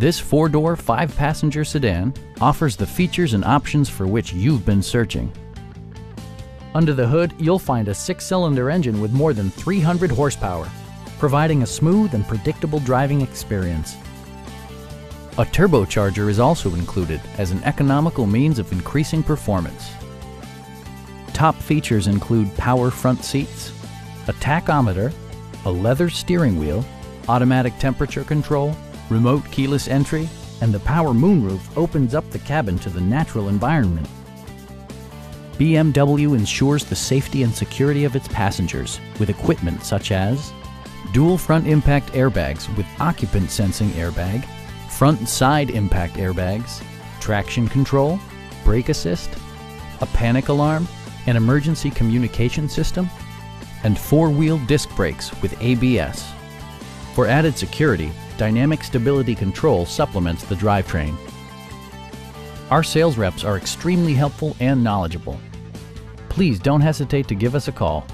This four-door, five-passenger sedan offers the features and options for which you've been searching. Under the hood, you'll find a six-cylinder engine with more than 300 horsepower, providing a smooth and predictable driving experience. A turbocharger is also included as an economical means of increasing performance. Top features include power front seats, a tachometer, a leather steering wheel, automatic temperature control, remote keyless entry, and the power moonroof opens up the cabin to the natural environment. BMW ensures the safety and security of its passengers with equipment such as dual front impact airbags with occupant sensing airbag, front and side impact airbags, traction control, brake assist, a panic alarm, an emergency communication system, and four-wheel disc brakes with ABS. For added security, dynamic stability control supplements the drivetrain. Our sales reps are extremely helpful and knowledgeable. Please don't hesitate to give us a call.